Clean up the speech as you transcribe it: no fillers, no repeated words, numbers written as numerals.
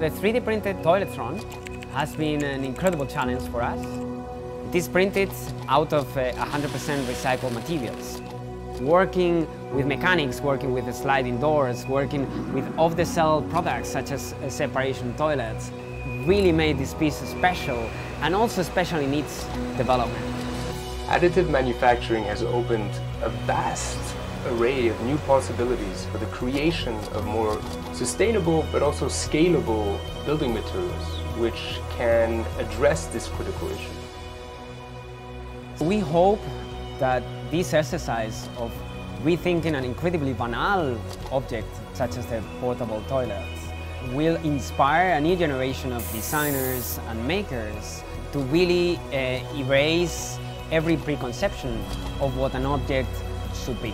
The 3D printed toiletron has been an incredible challenge for us. It is printed out of 100% recycled materials. Working with mechanics, working with the sliding doors, working with off-the-shelf products such as separation toilets really made this piece special and also special in its development. Additive manufacturing has opened a vast array of new possibilities for the creation of more sustainable but also scalable building materials which can address this critical issue. We hope that this exercise of rethinking an incredibly banal object such as the portable toilet will inspire a new generation of designers and makers to really erase every preconception of what an object should be.